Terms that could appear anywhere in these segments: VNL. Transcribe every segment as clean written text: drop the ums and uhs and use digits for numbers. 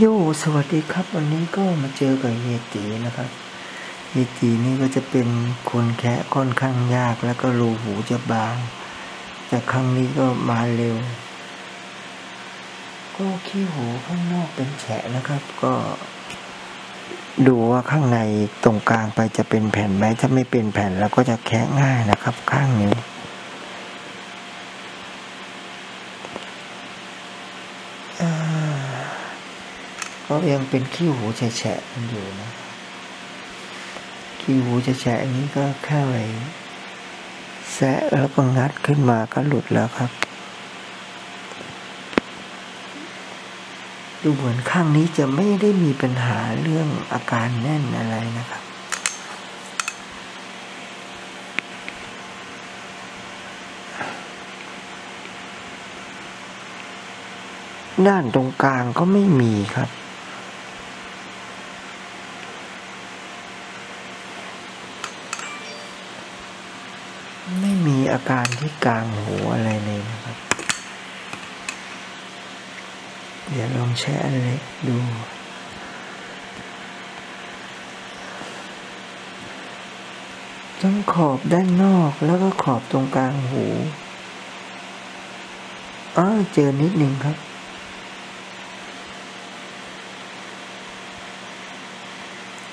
โย่สวัสดีครับวันนี้ก็มาเจอกับเยตินะครับเยตินี่ก็จะเป็นคนแคะค่อนข้างยากแล้วก็รูหูจะบางแต่ครั้งนี้ก็มาเร็วก็ขี้หูข้างนอกเป็นแฉะนะครับก็ดูว่าข้างในตรงกลางไปจะเป็นแผ่นไหมถ้าไม่เป็นแผ่นเราก็จะแคะง่ายนะครับข้างนี้ก็ยังเป็นขี้หูแฉะๆอยู่นะขี้หูแฉะๆนี้ก็แค่ไปแซะแล้วก็งัดขึ้นมาก็หลุดแล้วครับดูเหมือนข้างนี้จะไม่ได้มีปัญหาเรื่องอาการแน่นอะไรนะครับด้านตรงกลางก็ไม่มีครับไม่มีอาการที่กลางหูอะไรเลยนะครับเดี๋ยวลองแชะอะไรดูทั้งขอบด้านนอกแล้วก็ขอบตรงกลางหูเจอนิดนึงครับ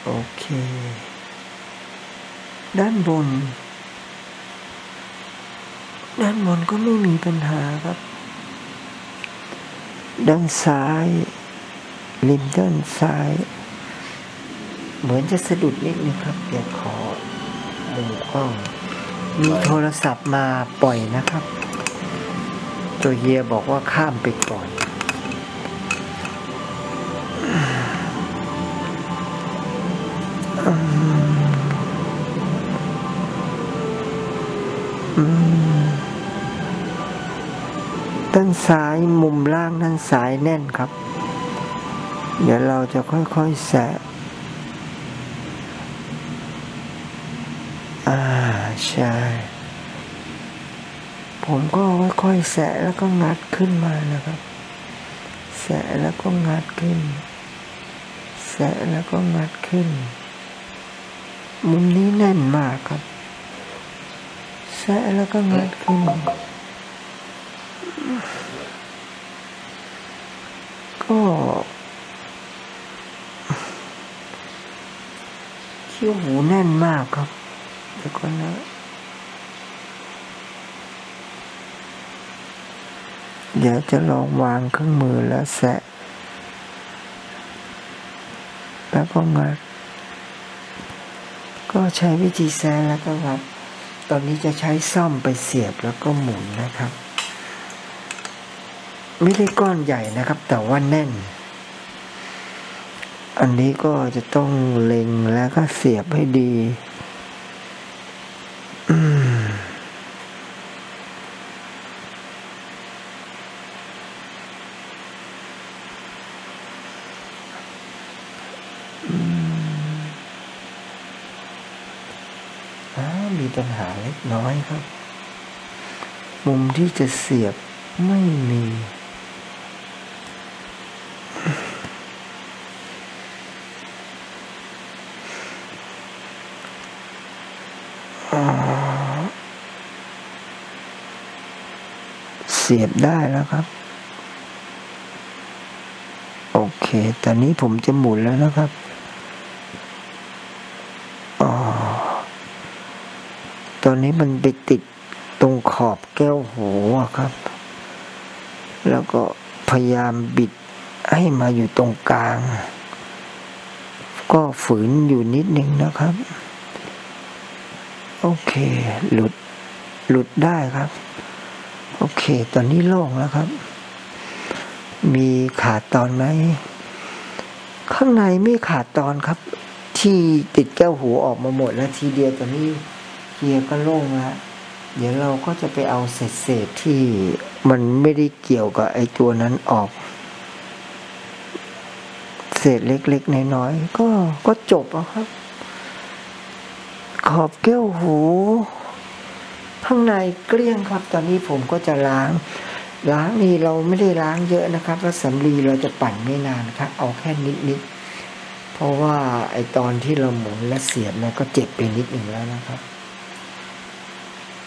โอเคด้านบนก็ไม่มีปัญหาครับด้านซ้ายริมด้านซ้ายเหมือนจะสะดุดนิดนึงครับเดี๋ยวขอดูกล้องมีโทรศัพท์มาปล่อยนะครับตัวเฮียบอกว่าข้ามไปก่อนด้านซ้ายมุมล่างด้านซ้ายแน่นครับเดี๋ยวเราจะค่อยๆแสะใช่ผมก็ค่อยๆแสะแล้วก็งัดขึ้นมานะครับแสะแล้วก็งัดขึ้นแสะแล้วก็งัดขึ้นมุมนี้แน่นมากครับแสะแล้วก็งัดขึ้นก็ขี้หูแน่นมากครับแต่ก็นะเดี๋ยวจะลองวางเครื่องมือแล้วแสะแล้วก็งัดก็ใช้วิธีแสะแล้วก็งัดตอนนี้จะใช้ซ่อมไปเสียบแล้วก็หมุนนะครับไม่ได้ก้อนใหญ่นะครับแต่ว่าแน่นอันนี้ก็จะต้องเล็งแล้วก็เสียบให้ดีมีปัญหาเล็กน้อยครับมุมที่จะเสียบไม่มีเสียบได้แล้วครับโอเคตอนนี้ผมจะหมุนแล้วนะครับตอนนี้มันไปติดตรงขอบแก้วหูครับแล้วก็พยายามบิดให้มาอยู่ตรงกลางก็ฝืนอยู่นิดนึงนะครับโอเคหลุดได้ครับโอเคตอนนี้โล่งแล้วครับมีขาดตอนไหมข้างในไม่ขาดตอนครับที่ติดแก้วหูออกมาหมดแล้วทีเดียวตอนนี้เฮียก็โล่งแล้วเดี๋ยวเราก็จะไปเอาเศษที่มันไม่ได้เกี่ยวกับไอ้ตัวนั้นออกเศษเล็กๆน้อยๆก็จบแล้วครับขอบแก้วหูข้างในเกลี้ยงครับตอนนี้ผมก็จะล้าง ล้างนี่เราไม่ได้ล้างเยอะนะครับแล้วสำลีเราจะปั่นไม่นานครับเอาแค่นิดๆเพราะว่าไอตอนที่เราหมุนและเสียบมันก็เจ็บไปนิดหนึ่งแล้วนะครับ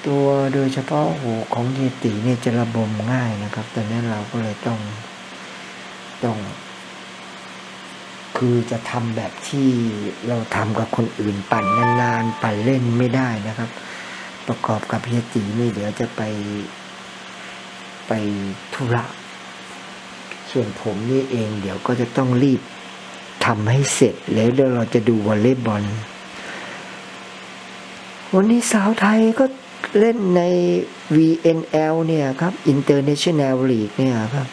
ตัวโดยเฉพาะหูของเยติเนี่ยจะระบมง่ายนะครับตอนนี้เราก็เลยต้องคือจะทำแบบที่เราทำกับคนอื่นปั่นนานๆปั่นเล่นไม่ได้นะครับประกอบกับเยตินี่เดี๋ยวจะไปธุระส่วนผมนี่เองเดี๋ยวก็จะต้องรีบทำให้เสร็จแล้วเดี๋ยวเราจะดูวอลเลย์บอลวันนี้สาวไทยก็เล่นใน VNL เนี่ยครับ International League เนี่ยครับ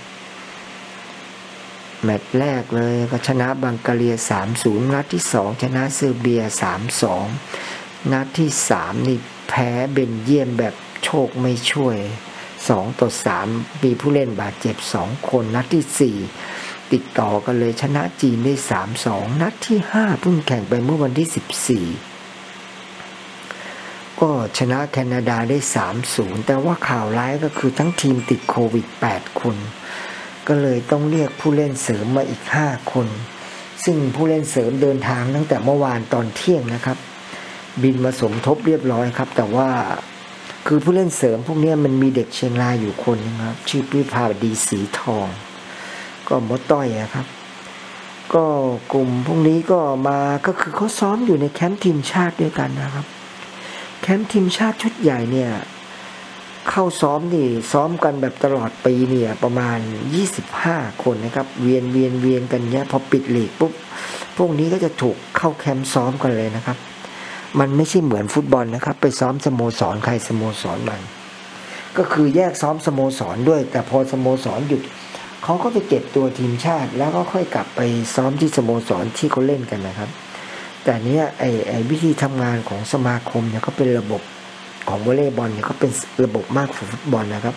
แมตช์แรกเลยก็ชนะบังกาเรีย 3-0 นัดที่2ชนะเซอร์เบีย 3-2 นัดที่3นี่แพ้เบลเยียมแบบโชคไม่ช่วย2-3มีผู้เล่นบาดเจ็บ2คนนัดที่4ติดต่อกันเลยชนะจีนได้ 3-2 นัดที่5เพิ่งแข่งไปเมื่อวันที่14ก็ชนะแคนาดาได้ 3-0 แต่ว่าข่าวร้ายก็คือทั้งทีมติดโควิด8คนก็เลยต้องเรียกผู้เล่นเสริมมาอีก5คนซึ่งผู้เล่นเสริมเดินทางตั้งแต่เมื่อวานตอนเที่ยงนะครับบินมาสมทบเรียบร้อยครับแต่ว่าคือผู้เล่นเสริมพวกนี้มันมีเด็กเชียงรายอยู่คนนึงครับชื่อวิภาวดีสีทองก็มดต้อยนะครับก็กลุ่มพวกนี้ก็มาก็คือเขาซ้อมอยู่ในแคมป์ทีมชาติด้วยกันนะครับแคมป์ทีมชาติชุดใหญ่เนี่ยเข้าซ้อมนี่ซ้อมกันแบบตลอดปีเนี่ยประมาณ25คนนะครับเวียนกันเนี่ยพอปิดลีกปุ๊บพวกนี้ก็จะถูกเข้าแคมป์ซ้อมกันเลยนะครับมันไม่ใช่เหมือนฟุตบอลนะครับไปซ้อมสโมสรใครสโมสรมันก็คือแยกซ้อมสโมสรด้วยแต่พอสโมสรหยุดเขาก็ไปเก็บตัวทีมชาติแล้วก็ค่อยกลับไปซ้อมที่สโมสรที่เขาเล่นกันนะครับแต่เนี้ยไอ้วิธีทำงานของสมาคมเนี่ยก็เป็นระบบของวอลเลย์บอลเนี่ยก็เป็นระบบมากกว่าฟุตบอลนะครับ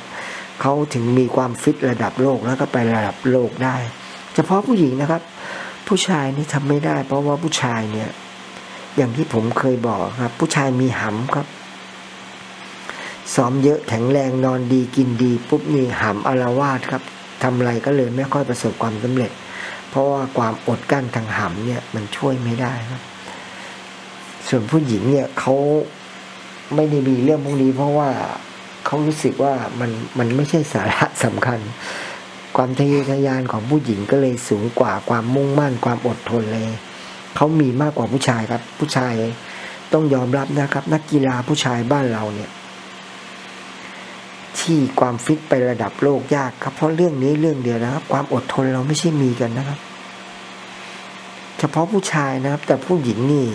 เขาถึงมีความฟิตระดับโลกแล้วก็ไประดับโลกได้เฉพาะผู้หญิงนะครับผู้ชายนี่ทำไม่ได้เพราะว่าผู้ชายเนี่ยอย่างที่ผมเคยบอกครับผู้ชายมีหำครับซ้อมเยอะแข็งแรงนอนดีกินดีปุ๊บนี่หำอารวาสครับทำอะไรก็เลยไม่ค่อยประสบความสำเร็จเพราะว่าความอดกั้นทางหำเนี่ยมันช่วยไม่ได้ครับส่วนผู้หญิงเนี่ยเขาไม่ได้มีเรื่องพวกนี้เพราะว่าเขารู้สึกว่ามันไม่ใช่สาระสำคัญความทะเยอทะยานของผู้หญิงก็เลยสูงกว่าความมุ่งมั่นความอดทนเลยเขามีมากกว่าผู้ชายครับผู้ชายต้องยอมรับนะครับนักกีฬาผู้ชายบ้านเราเนี่ยที่ความฟิตไประดับโลกยากครับเพราะเรื่องนี้เรื่องเดียวนะครับความอดทนเราไม่ใช่มีกันนะครับเฉพาะผู้ชายนะครับแต่ผู้หญิงนี่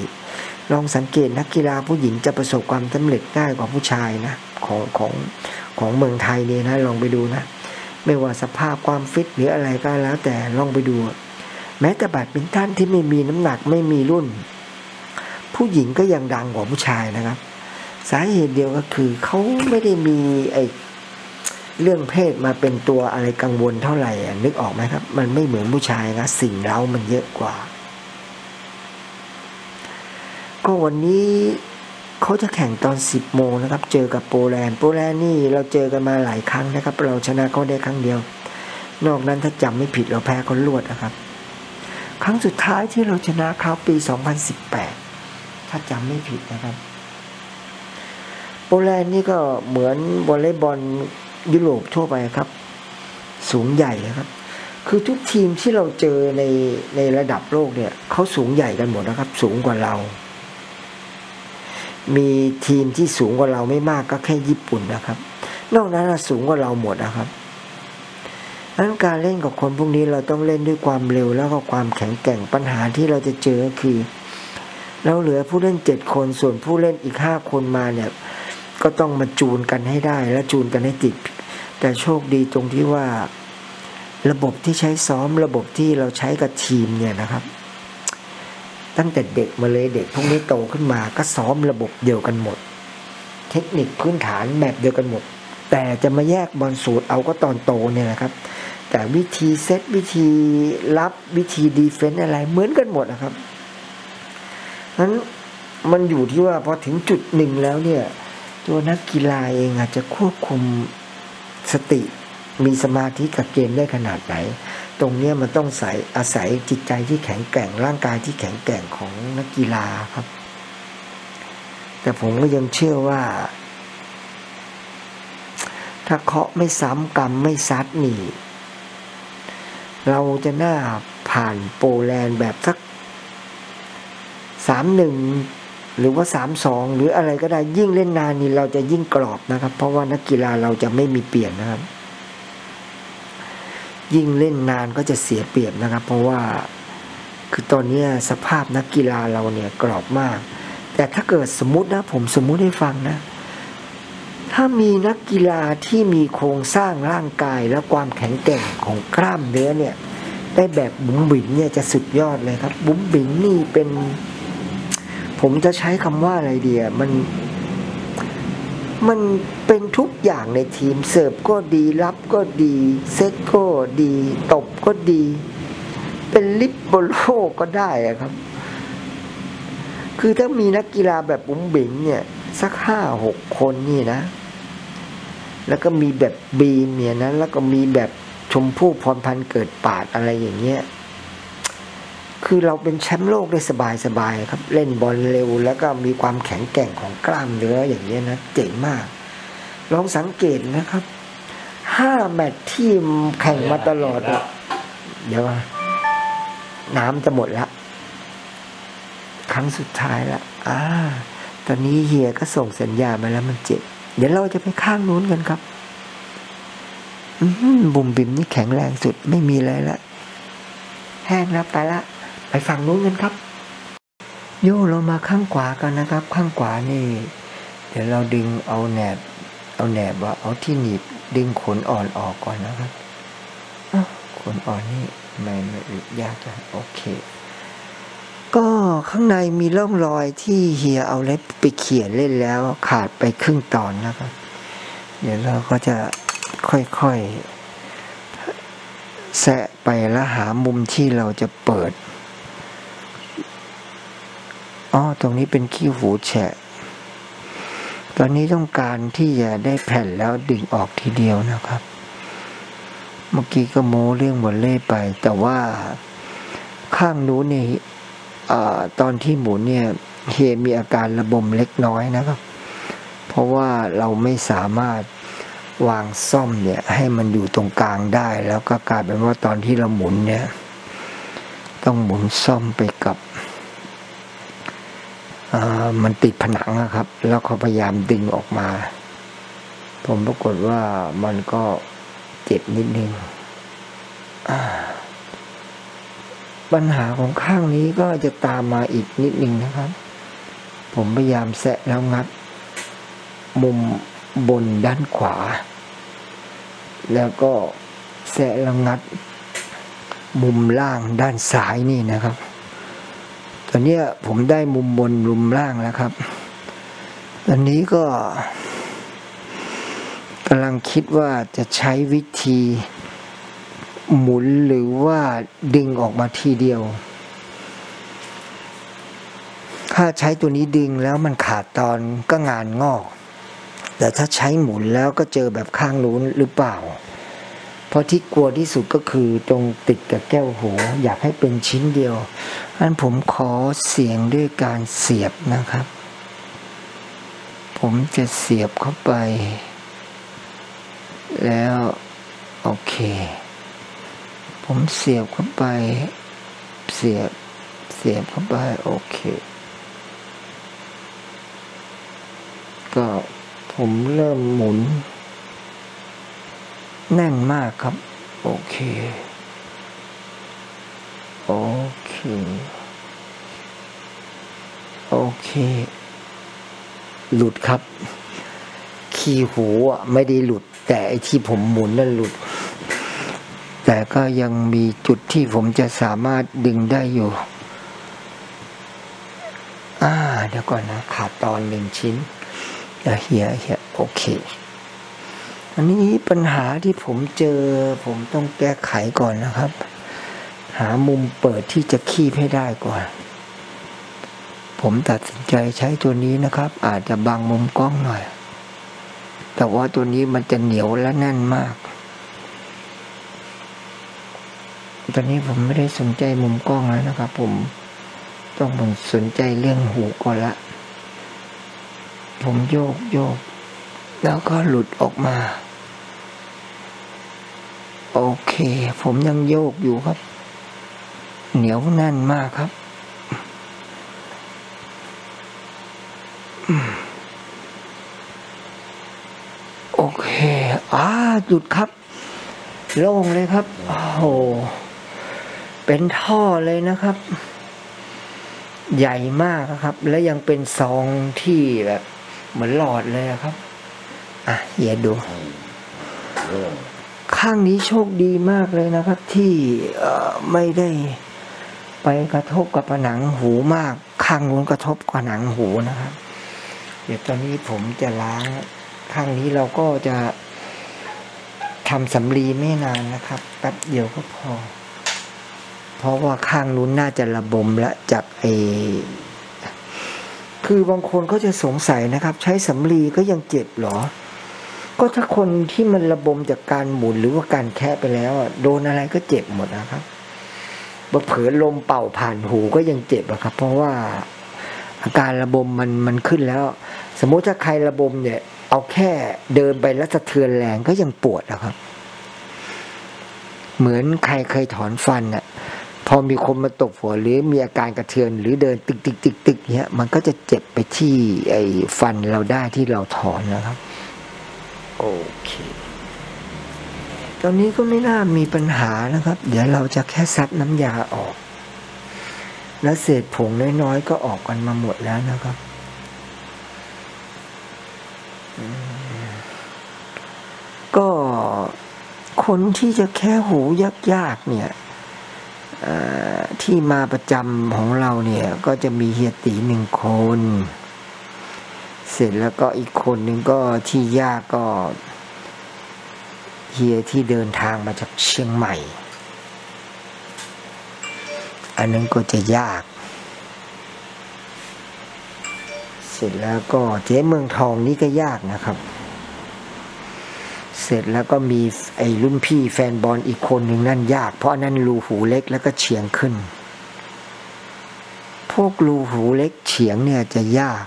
ลองสังเกตนักกีฬาผู้หญิงจะประสบความสำเร็จง่ายกว่าผู้ชายนะของเมืองไทยเนี่ยนะลองไปดูนะไม่ว่าสภาพความฟิตหรืออะไรก็แล้วแต่ลองไปดูแม้แต่แบดมินตันที่ไม่มีน้ำหนักไม่มีรุ่นผู้หญิงก็ยังดังกว่าผู้ชายนะครับสาเหตุเดียวก็คือเขาไม่ได้มีไอ้เรื่องเพศมาเป็นตัวอะไรกังวลเท่าไหร่นึกออกไหมครับมันไม่เหมือนผู้ชายนะสิ่งเร้ามันเยอะกว่าก็วันนี้เขาจะแข่งตอน10โมงนะครับเจอกับโปแลนด์นี่เราเจอกันมาหลายครั้งนะครับเราชนะเขาได้ครั้งเดียวนอกนั้นถ้าจำไม่ผิดเราแพ้เขารวดนะครับครั้งสุดท้ายที่เราชนะเขาปี2018ถ้าจำไม่ผิดนะครับโปแลนด์นี่ก็เหมือนวอลเลย์บอลยุโรปทั่วไปครับสูงใหญ่นะครับคือทุกทีมที่เราเจอในระดับโลกเนี่ยเขาสูงใหญ่กันหมดนะครับสูงกว่าเรามีทีมที่สูงกว่าเราไม่มากก็แค่ญี่ปุ่นนะครับนอกนั้นสูงกว่าเราหมดนะครับดังนั้นการเล่นกับคนพวกนี้เราต้องเล่นด้วยความเร็วแล้วก็ความแข็งแกร่งปัญหาที่เราจะเจอคือเราเหลือผู้เล่น7คนส่วนผู้เล่นอีก5คนมาเนี่ยก็ต้องมาจูนกันให้ได้และจูนกันให้ติดแต่โชคดีตรงที่ว่าระบบที่ใช้ซ้อมระบบที่เราใช้กับทีมเนี่ยนะครับตั้งแต่เด็กมาเลยเด็กพวกนี้โตขึ้นมาก็ซ้อมระบบเดียวกันหมดเทคนิคพื้นฐานแบบเดียวกันหมดแต่จะมาแยกบอลสูตรเอาก็ตอนโตเนี่ยนะครับแต่วิธีเซตวิธีรับวิธีดีเฟนส์อะไรเหมือนกันหมดนะครับนั้นมันอยู่ที่ว่าพอถึงจุดหนึ่งแล้วเนี่ยตัวนักกีฬาเองอาจจะควบคุมสติ มีสมาธิกับเกมได้ขนาดไหนตรงนี้มันต้องอาศัยจิตใจที่แข็งแกร่งร่างกายที่แข็งแกร่งของนักกีฬาครับแต่ผมก็ยังเชื่อว่าถ้าเคาะไม่ซ้ำกรรมไม่ซัดนี่เราจะน่าผ่านโปแลนด์แบบสัก 3-1 หรือว่า 3-2 หรืออะไรก็ได้ยิ่งเล่นนานนี่เราจะยิ่งกรอบนะครับเพราะว่านักกีฬาเราจะไม่มีเปลี่ยนนะครับยิ่งเล่นนานก็จะเสียเปรียบนะครับเพราะว่าคือตอนนี้สภาพนักกีฬาเราเนี่ยกรอบมากแต่ถ้าเกิดสมมุตินะผมสมมุติให้ฟังนะถ้ามีนักกีฬาที่มีโครงสร้างร่างกายและความแข็งแกร่งของกล้ามเนื้อเนี่ยได้แบบบุ๋มบิ๋มเนี่ยจะสุดยอดเลยครับบุ๋มบิ๋มนี่เป็นผมจะใช้คำว่าอะไรดีอ่ะมันเป็นทุกอย่างในทีมเสิร์ฟก็ดีรับก็ดีเซตก็ดีตบก็ดีเป็นลิปโบโลก็ได้ครับคือถ้ามีนักกีฬาแบบบุ๋มบิ๋มเนี่ยสัก 5-6 คนนี่นะแล้วก็มีแบบบีมเนี่ยนะแล้วก็มีแบบชมพู่พรพันธ์เกิดปาดอะไรอย่างเงี้ยคือเราเป็นแชมป์โลกได้สบายๆครับเล่นบอลเร็วแล้วก็มีความแข็งแกร่งของกล้ามเนื้ออย่างเงี้ยนะเจ๋งมากลองสังเกตนะครับ5แมตช์ที่แข่งมาตลอดเดี๋ยวน้ำจะหมดละครั้งสุดท้ายละตอนนี้เฮียก็ส่งสัญญามาแล้วมันเจ็บเดี๋ยวเราจะไปข้างนู้นกันครับบุ๋มบิ๋มนี่แข็งแรงสุดไม่มีอะไรละแห้งแล้วไปละไปฝั่งนู้นกันครับโย่เรามาข้างขวากันนะครับข้างขวานี่เดี๋ยวเราดึงเอาแหนบว่าเอาที่หนีบดึงขนอ่อนออกก่อนนะครับขนอ่อนนี่ไม่ยากจังโอเคก็ข้างในมีร่องรอยที่เฮียเอาเล็บไปเขี่ยเล่นแล้วขาดไปครึ่งตอนนะครับเดี๋ยวเราก็จะค่อยๆแสะไปแล้วหามุมที่เราจะเปิดตรงนี้เป็นขี้หูแฉะตอนนี้ต้องการที่จะได้แผ่นแล้วดึงออกทีเดียวนะครับเมื่อกี้ก็โม้เรื่องวอลเลย์ไปแต่ว่าข้างนู้นนี่ตอนที่หมุนเนี่ยเฮมีอาการระบมเล็กน้อยนะครับเพราะว่าเราไม่สามารถวางซ่อมเนี่ยให้มันอยู่ตรงกลางได้แล้วก็กลายเป็นว่าตอนที่เราหมุนเนี่ยต้องหมุนซ่อมไปกับมันติดผนังนะครับแล้วเขาพยายามดึงออกมาผมปรากฏว่ามันก็เจ็บนิดนึงปัญหาของข้างนี้ก็จะตามมาอีกนิดนึงนะครับผมพยายามแสะแล้วงัดมุมบนด้านขวาแล้วก็แสะแล้วงัดมุมล่างด้านซ้ายนี่นะครับตอนนี้ผมได้มุมบนมุมล่างแล้วครับตอนนี้ก็กำลังคิดว่าจะใช้วิธีหมุนหรือว่าดึงออกมาทีเดียวถ้าใช้ตัวนี้ดึงแล้วมันขาดตอนก็งานงอกแต่ถ้าใช้หมุนแล้วก็เจอแบบข้างนู้นหรือเปล่าเพราะที่กลัวที่สุดก็คือตรงติดกับแก้วหูอยากให้เป็นชิ้นเดียวงั้นผมขอเสียงด้วยการเสียบนะครับผมจะเสียบเข้าไปแล้วโอเคผมเสียบเข้าไปเสียบเข้าไปโอเคก็ผมเริ่มหมุนแน่นมากครับโอเคหลุดครับขี้หูอ่ะไม่ได้หลุดแต่ไอ้ที่ผมหมุนนั่นหลุดแต่ก็ยังมีจุดที่ผมจะสามารถดึงได้อยู่เดี๋ยวก่อนนะขาดตอนหนึ่งชิ้นเฮียโอเคอันนี้ปัญหาที่ผมเจอผมต้องแก้ไขก่อนนะครับหามุมเปิดที่จะคีบให้ได้ก่อนผมตัดสินใจใช้ตัวนี้นะครับอาจจะบังมุมกล้องหน่อยแต่ว่าตัวนี้มันจะเหนียวและแน่นมาก ตอนนี้ผมไม่ได้สนใจมุมกล้องแล้วนะครับผมต้องผมสนใจเรื่องหูก่อนละผมโยกแล้วก็หลุดออกมาโอเคผมยังโยกอยู่ครับเหนียวแน่นมากครับโอเคหยุดครับโล่งเลยครับโอ้โหเป็นท่อเลยนะครับใหญ่มากครับและยังเป็นซองที่แบบเหมือนหลอดเลยครับอย่าดูข้างนี้โชคดีมากเลยนะครับที่ไม่ได้ไปกระทบกับผนังหูมากข้างนู้นกระทบกับผนังหูนะครับเดี๋ยวตอนนี้ผมจะล้างข้างนี้เราก็จะทำสำลีไม่นานนะครับแป๊บเดียวก็พอเพราะว่าข้างนู้นน่าจะระบมละจากคือบางคนก็จะสงสัยนะครับใช้สำลีก็ยังเจ็บหรอก็ถ้าคนที่มันระบมจากการหมุนหรือว่าการแคะไปแล้วโดนอะไรก็เจ็บหมดนะครับเผลอลมเป่าผ่านหูก็ยังเจ็บนะครับเพราะว่าอาการระบมมันขึ้นแล้วสมมุติถ้าใครระบมเนี่ยเอาแค่เดินไปแล้วสะเทือนแรงก็ยังปวดนะครับเหมือนใครเคยถอนฟันน่ะพอมีคนมาตบหัวหรือมีอาการกระเทือนหรือเดินตึกเนี้ยมันก็จะเจ็บไปที่ไอ้ฟันเราได้ที่เราถอนนะครับโอเคตอนนี้ก็ไม่น่ามีปัญหานะครับเดี๋ยวเราจะแค่ซับน้ำยาออกแล้วเศษผงน้อยๆก็ออกกันมาหมดแล้วนะครับก็คนที่จะแค่หูยากๆเนี่ยที่มาประจำของเราเนี่ยก็จะมีเฮียตีหนึ่งคนเสร็จแล้วก็อีกคนหนึ่งก็ที่ยากก็เฮียที่เดินทางมาจากเชียงใหม่อันนั้นก็จะยากเสร็จแล้วก็เจ๊เมืองทองนี่ก็ยากนะครับเสร็จแล้วก็มีไอ้รุ่นพี่แฟนบอลอีกคนหนึ่งนั่นยากเพราะนั่นรูหูเล็กแล้วก็เฉียงขึ้นพวกรูหูเล็กเฉียงเนี่ยจะยาก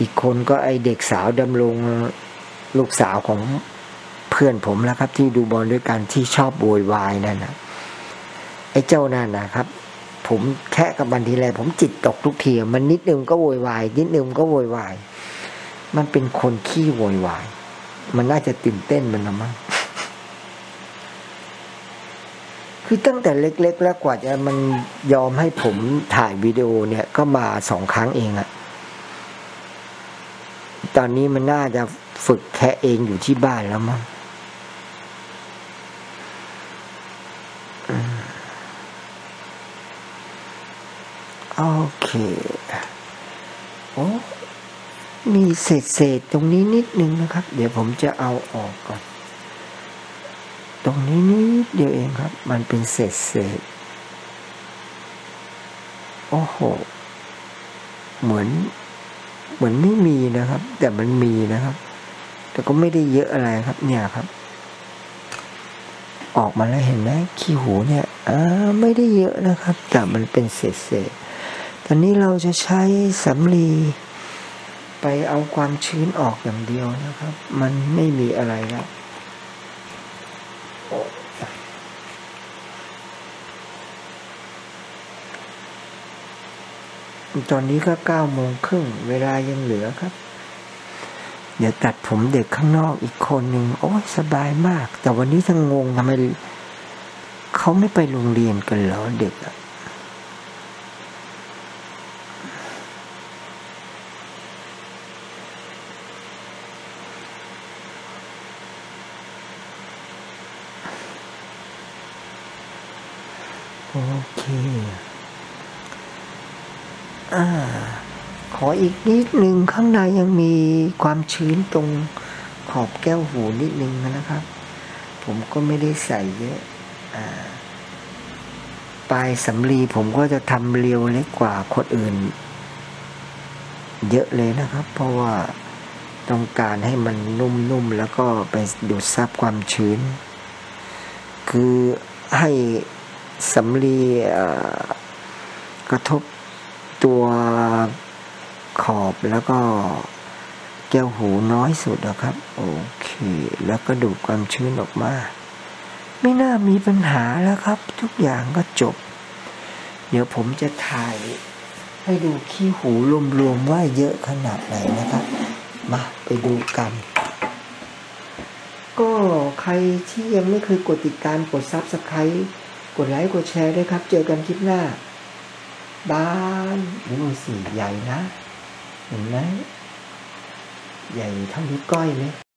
อีกคนก็ไอ้เด็กสาวดำรงลูกสาวของเพื่อนผมแล้วครับที่ดูบอลด้วยกันที่ชอบโวยวายนั่นนะไอ้เจ้านั่นนะครับผมแค่กับบันทีไรผมจิตตกทุกทีมันนิดนึงก็โวยวายนิดนึงก็โวยวายมันเป็นคนขี้โวยวายมันน่าจะตื่นเต้นมันละมั้งคือตั้งแต่เล็กๆแล้วกว่าจะมันยอมให้ผมถ่ายวิดีโอเนี่ยก็มา2 ครั้งเองอะตอนนี้มันน่าจะฝึกแค่เองอยู่ที่บ้านแล้วมั้งโอเคโอ้มีเศษตรงนี้นิดนึงนะครับเดี๋ยวผมจะเอาออกก่อนตรงนี้นิดเดียวเองครับมันเป็นเศษโอ้โหเหมือนไม่มีนะครับแต่มันมีนะครับแต่ก็ไม่ได้เยอะอะไรครับเนี่ยครับออกมาแล้วเห็นไหมขี้หูเนี่ยไม่ได้เยอะนะครับแต่มันเป็นเศษตอนนี้เราจะใช้สำลีไปเอาความชื้นออกอย่างเดียวนะครับมันไม่มีอะไรแล้วตอนนี้ก็9 โมงครึ่งเวลายังเหลือครับเดี๋ยวตัดผมเด็กข้างนอกอีกคนหนึ่งโอ้ยสบายมากแต่วันนี้ทั้งงงทำไมเขาไม่ไปโรงเรียนกันเหรอเด็กอะโอเคขออีกนิดนึงข้างในยังมีความชื้นตรงขอบแก้วหูนิดนึงนะครับผมก็ไม่ได้ใส่เยอะปลายสำลีผมก็จะทำเรียวเล็กกว่าคนอื่นเยอะเลยนะครับเพราะว่าต้องการให้มันนุ่มๆแล้วก็ไปดูดซับความชื้นคือ ให้สำลีกระทบตัวขอบแล้วก็แก้วหูน้อยสุดนะครับโอเคแล้วก็ดูดความชื้นออกมาไม่น่ามีปัญหาแล้วครับทุกอย่างก็จบเดี๋ยวผมจะถ่ายให้ดูขี้หูรวมๆว่าเยอะขนาดไหนนะครับมาไปดูกันก็ใครที่ยังไม่เคยกดติดตามกด Subscribe กดไลค์กดแชร์ด้วยครับเจอกันคลิปหน้าบ้านดูสีใหญ่นะเห็นไหมใหญ่เท่านิ้วก้อยเลย